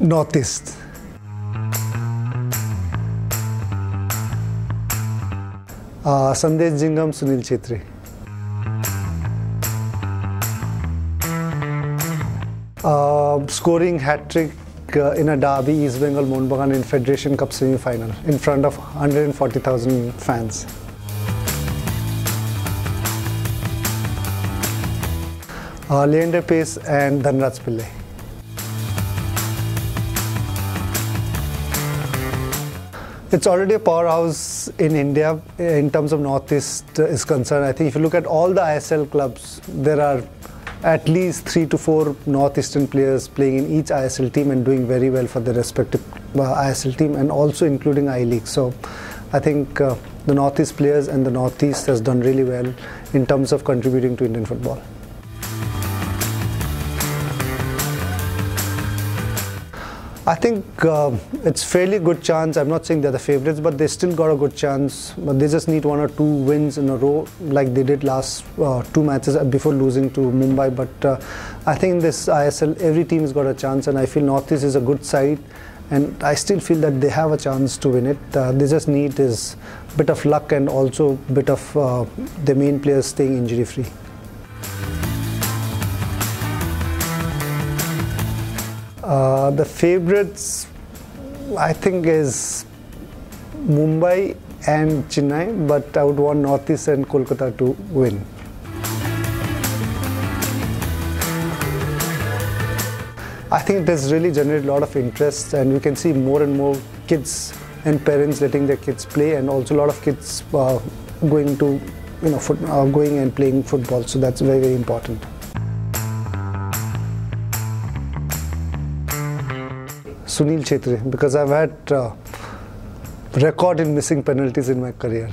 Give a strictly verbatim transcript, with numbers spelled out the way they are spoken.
Northeast. Uh, Sandesh Jingam, Sunil Chhetri. Uh, scoring hat-trick uh, in a derby, East Bengal Mohbagan in Federation Cup semi-final in front of one hundred forty thousand fans. Uh, Leander Pace and Dhanraj Pillai. It's already a powerhouse in India in terms of Northeast is concerned. I think if you look at all the I S L clubs, there are at least three to four Northeastern players playing in each I S L team and doing very well for their respective uh, I S L team, and also including I League. So I think uh, the Northeast players and the Northeast has done really well in terms of contributing to Indian football. I think uh, it's fairly good chance. I'm not saying they're the favourites, but they still got a good chance. But they just need one or two wins in a row, like they did last uh, two matches before losing to Mumbai. But uh, I think in this I S L, every team has got a chance, and I feel Northeast is a good side, and I still feel that they have a chance to win it. Uh, they just need is a bit of luck and also a bit of uh, the main players staying injury-free. Uh, the favourites, I think, is Mumbai and Chennai, but I would want Northeast and Kolkata to win. I think it has really generated a lot of interest, and we can see more and more kids and parents letting their kids play, and also a lot of kids uh, going to, you know, foot, uh, going and playing football. So that's very, very important. Sunil Chhetri, because I've had a uh, record in missing penalties in my career.